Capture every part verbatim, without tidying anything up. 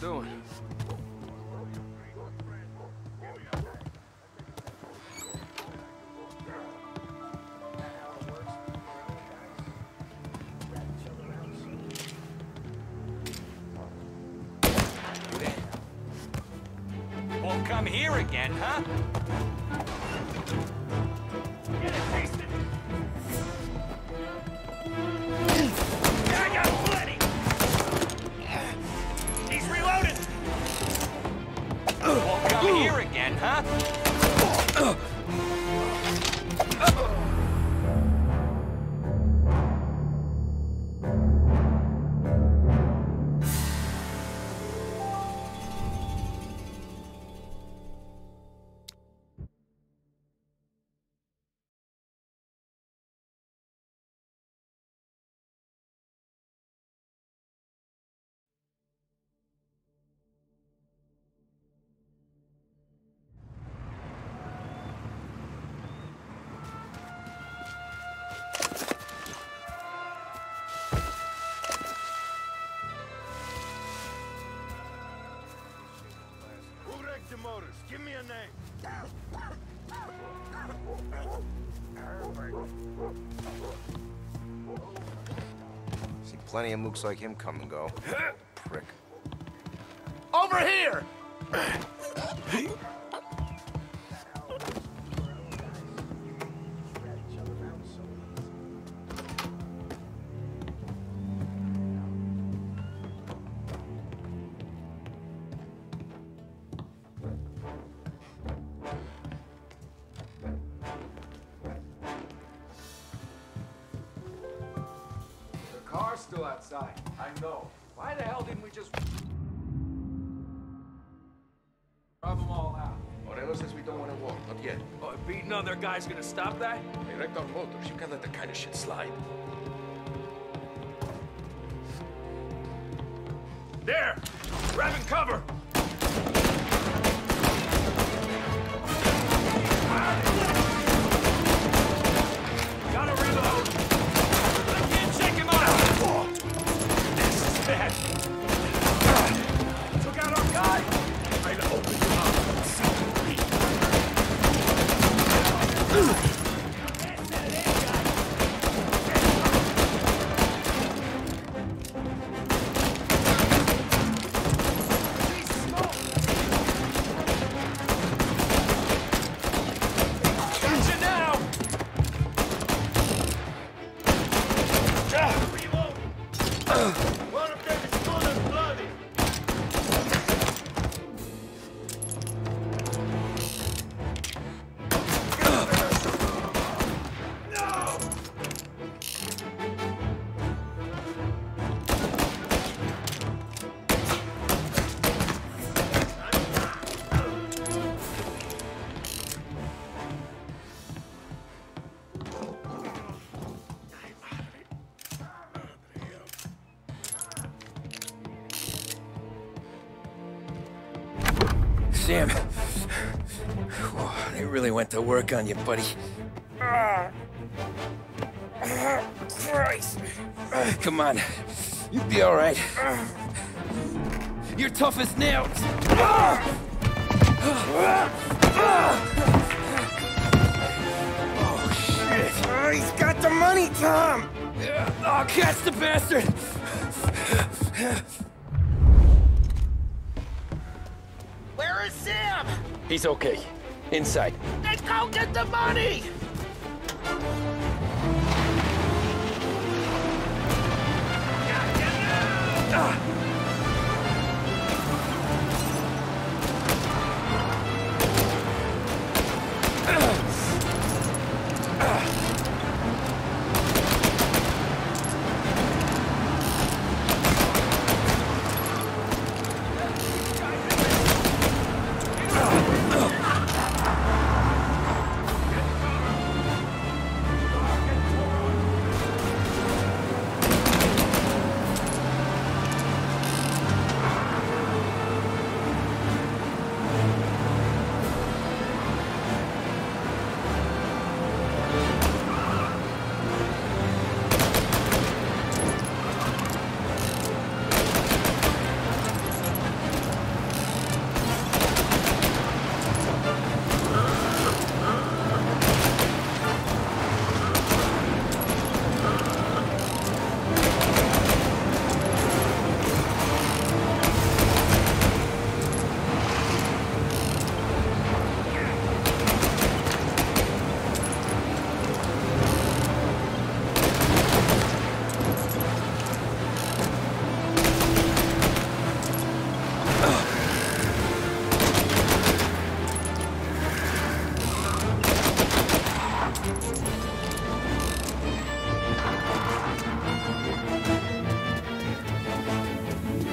I'm doing. Won't come here again, huh? Get a taste of it. I got plenty. He's reloaded. Won't come here again, huh? Give me a name. See plenty of mooks like him come and go. Prick. Over here! Still outside. I know. Why the hell didn't we just rob them all out? Morello says we don't want to walk. Not yet. Oh, beating other guys gonna stop that? They wrecked our motors. You can't let that kind of shit slide. There! Grabbing cover! Sam, oh, they really went to work on you, buddy. Uh, uh, Christ. Uh, come on, you'd be all right. Uh, You're tough as nails. Uh, oh, shit. Uh, he's got the money, Tom. Uh, I'll catch the bastard. Sam! He's okay. Inside. Let's go get the money! Ah.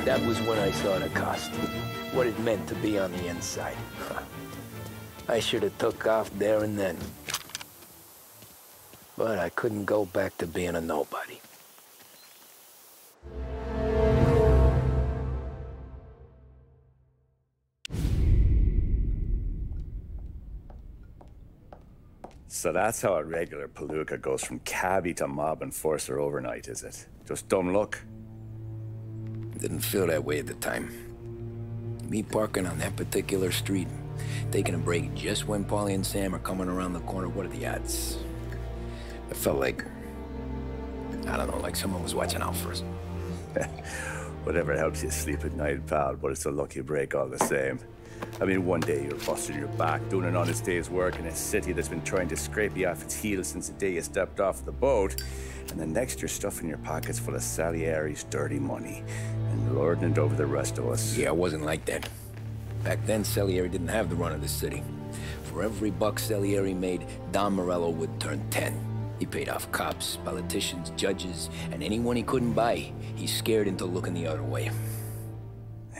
That was when I saw the costume, what it meant to be on the inside. Huh. I should have took off there and then. But I couldn't go back to being a nobody. So that's how a regular palooka goes from cabbie to mob enforcer overnight, is it? Just dumb luck? Didn't feel that way at the time. Me parking on that particular street, taking a break just when Paulie and Sam are coming around the corner, what are the odds? I felt like, I don't know, like someone was watching out for us. Whatever helps you sleep at night, pal, but it's a lucky break all the same. I mean, one day you're busting your back, doing an honest day's work in a city that's been trying to scrape you off its heels since the day you stepped off the boat, and the next you're stuffing your pockets full of Salieri's dirty money and lording it over the rest of us. Yeah, it wasn't like that. Back then, Salieri didn't have the run of the city. For every buck Salieri made, Don Morello would turn ten. He paid off cops, politicians, judges, and anyone he couldn't buy. He scared into looking the other way.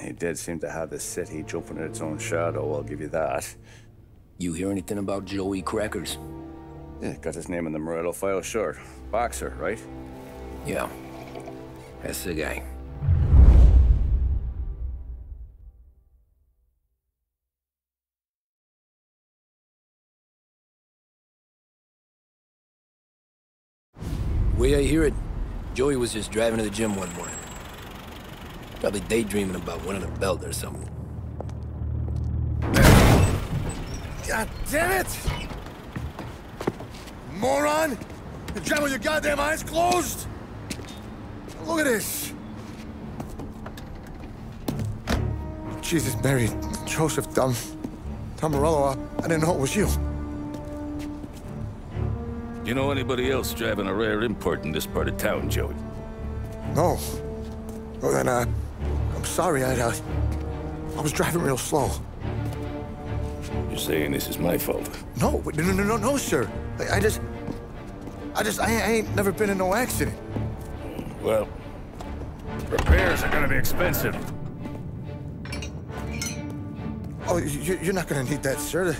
He did seem to have the city jumping at its own shadow, I'll give you that. You hear anything about Joey Crackers? Yeah, got his name in the Morello file, sure. Boxer, right? Yeah. That's the guy. The way I hear it, Joey was just driving to the gym one morning. Probably daydreaming about winning a belt or something. God damn it! Moron! You're driving with your goddamn eyes closed! Look at this! Jesus, Mary, Joseph, Tom, Tamarello, I didn't know it was you. You know anybody else driving a rare import in this part of town, Joey? No. Well then, uh, I'm sorry, I, uh, I was driving real slow. You're saying this is my fault? No, no, no, no, no, sir. I, I just, I just, I, I ain't never been in no accident. Well, repairs are gonna be expensive. Oh, you, you're not gonna need that, sir. The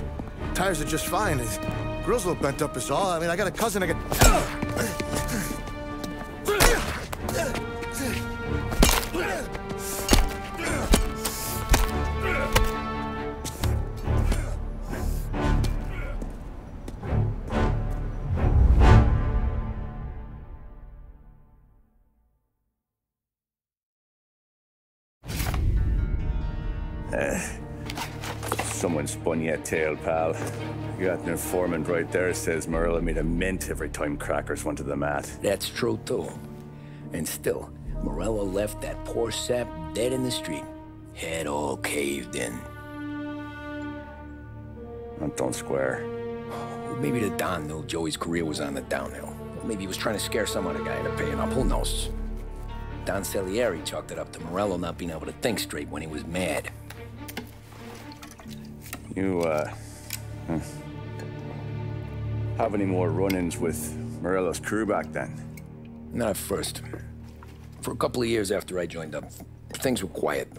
tires are just fine. His grill's a little bent up is all. I mean, I got a cousin I got... Someone spun your tail, pal. You got an informant right there, says Morello made a mint every time Crackers went to the mat. That's true, too. And still, Morello left that poor sap dead in the street. Head all caved in. That don't square. Well, maybe the Don knew Joey's career was on the downhill. Or maybe he was trying to scare some other guy into paying up. Who knows? Don Salieri chalked it up to Morello not being able to think straight when he was mad. You, uh, have any more run-ins with Morello's crew back then? Not at first. For a couple of years after I joined up, things were quiet.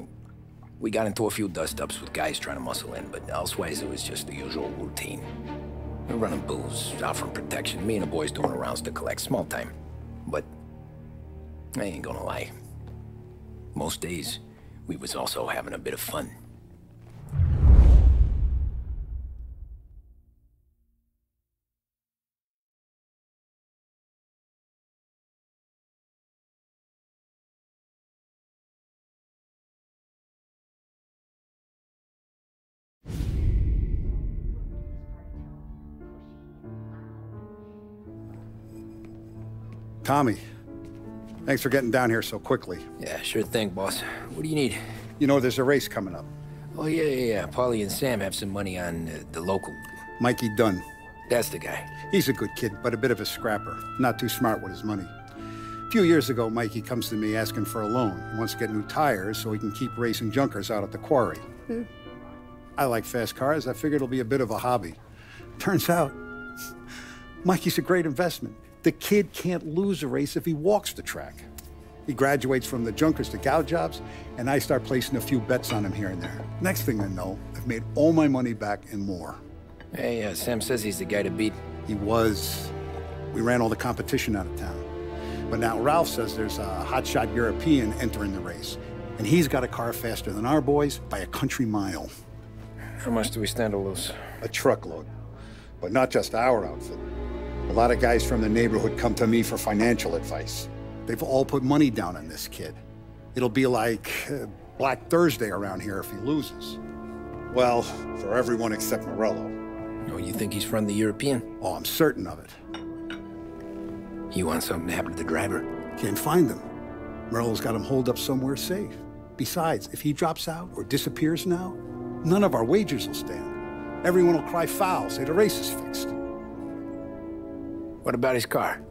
We got into a few dust-ups with guys trying to muscle in, but elsewise it was just the usual routine. We were running booze, offering protection, me and the boys doing the rounds to collect, small time. But I ain't gonna lie. Most days, we was also having a bit of fun. Tommy, thanks for getting down here so quickly. Yeah, sure thing, boss. What do you need? You know, there's a race coming up. Oh, yeah, yeah, yeah. Paulie and Sam have some money on uh, the local. Mikey Dunn. That's the guy. He's a good kid, but a bit of a scrapper. Not too smart with his money. A few years ago, Mikey comes to me asking for a loan. He wants to get new tires so he can keep racing junkers out at the quarry. Yeah. I like fast cars. I figured it'll be a bit of a hobby. Turns out, Mikey's a great investment. The kid can't lose a race if he walks the track. He graduates from the junkers to gout jobs, and I start placing a few bets on him here and there. Next thing I know, I've made all my money back and more. Hey, uh, Sam says he's the guy to beat. He was. We ran all the competition out of town. But now Ralph says there's a hotshot European entering the race, and he's got a car faster than our boys by a country mile. How much do we stand to lose? A truckload, but not just our outfit. A lot of guys from the neighborhood come to me for financial advice. They've all put money down on this kid. It'll be like uh, Black Thursday around here if he loses. Well, for everyone except Morello. Oh, you think he's from the European? Oh, I'm certain of it. You want something to happen to the driver? Can't find him. Morello's got him holed up somewhere safe. Besides, if he drops out or disappears now, none of our wagers will stand. Everyone will cry foul, say the race is fixed. What about his car?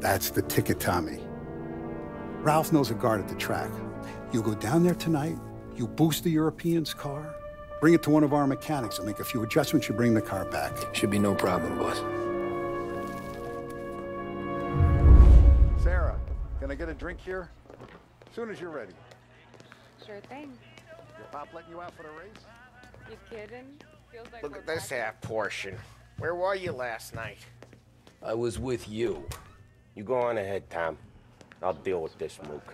That's the ticket, Tommy. Ralph knows a guard at the track. You go down there tonight, you boost the European's car, bring it to one of our mechanics and make a few adjustments, you bring the car back. Should be no problem, boss. Sarah, can I get a drink here? As soon as you're ready. Sure thing. Your pop letting you out for the race? You kidding? Feels like Look at this half portion. Where were you last night? I was with you. You go on ahead, Tom. I'll deal with this, Mook.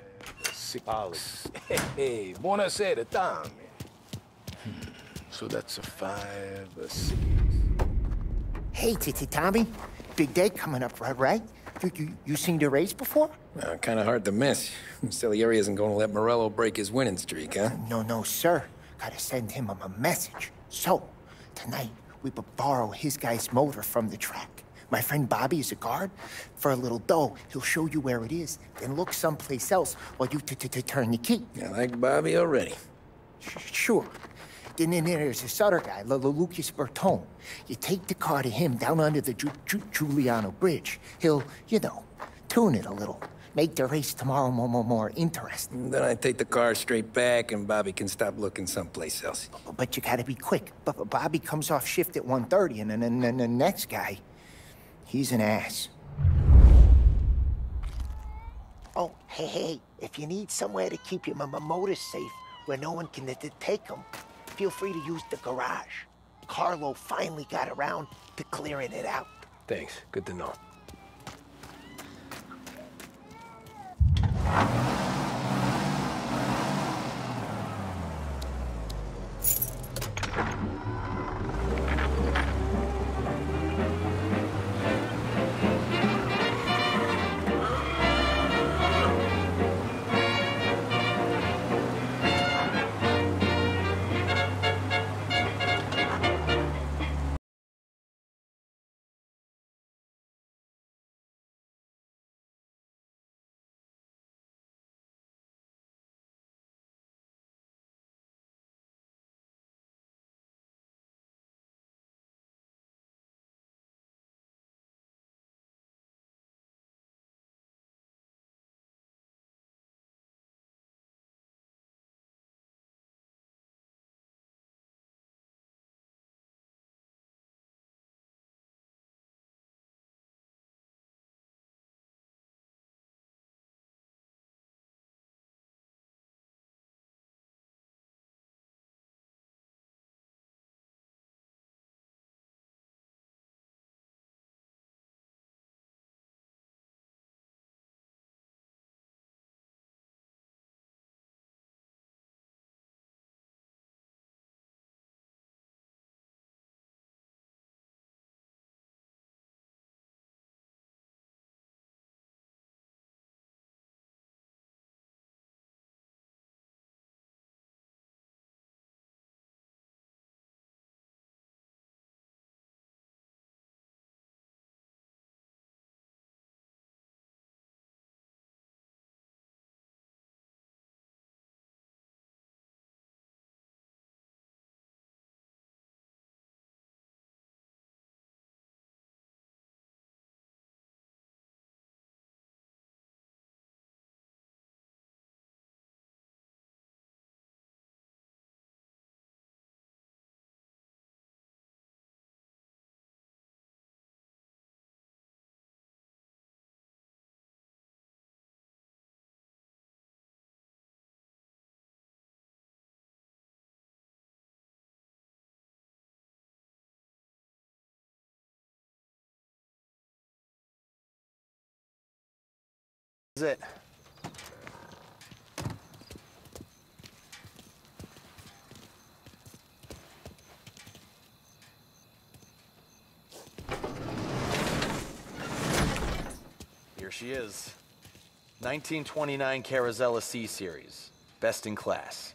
Six. Paulie. Hey, buonasera, Tom. Hmm. So that's a five, a six. Hey, Titi Tommy. Big day coming up, right? right? You, you, you seen the race before? Uh, kind of hard to miss. Salieri isn't going to let Morello break his winning streak, huh? No, no, sir. Gotta send him a message. So, tonight, we borrow his guy's motor from the track. My friend Bobby is a guard. For a little dough, he'll show you where it is, then look someplace else while you t-t-t-turn the key. I like Bobby already. Sure. Then there's this other guy, Lucas Bertone. You take the car to him down under the Giuliano Bridge. He'll, you know, tune it a little. Make the race tomorrow more, more, more interesting. Then I take the car straight back and Bobby can stop looking someplace else. But you gotta be quick. But Bobby comes off shift at one thirty and then, then the next guy... he's an ass. Oh, hey, hey, if you need somewhere to keep your motor safe where no one can take them, feel free to use the garage. Carlo finally got around to clearing it out. Thanks, good to know. is it. Here she is. nineteen twenty-nine Carrozella C-Series. Best in class.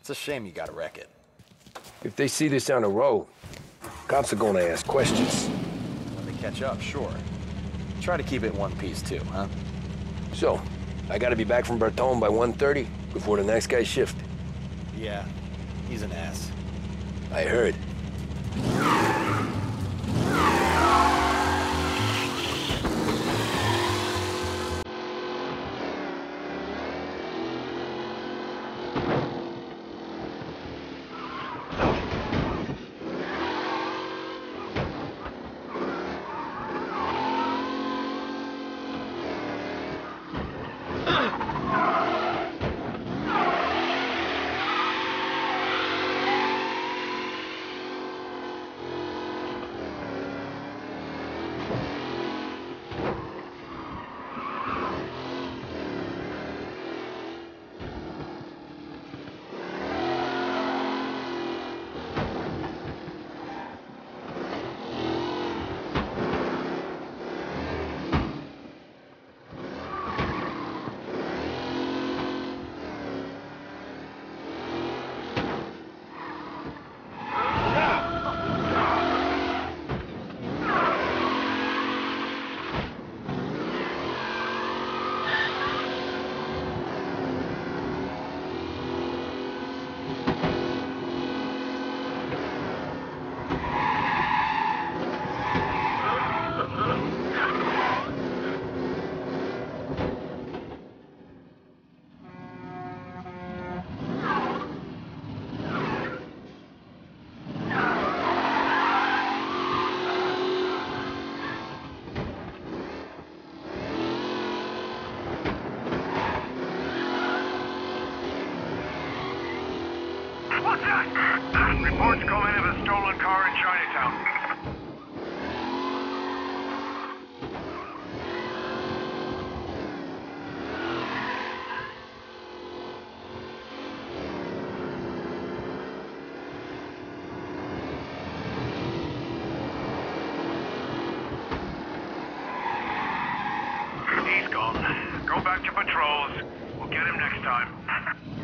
It's a shame you gotta wreck it. If they see this down the road, cops are gonna ask questions. When they catch up, sure. Try to keep it in one piece too, huh? So, I gotta be back from Bertone by one thirty before the next guy's shift. Yeah, he's an ass. I heard. Reports come in of a stolen car in Chinatown. He's gone. Go back to patrols. We'll get him next time.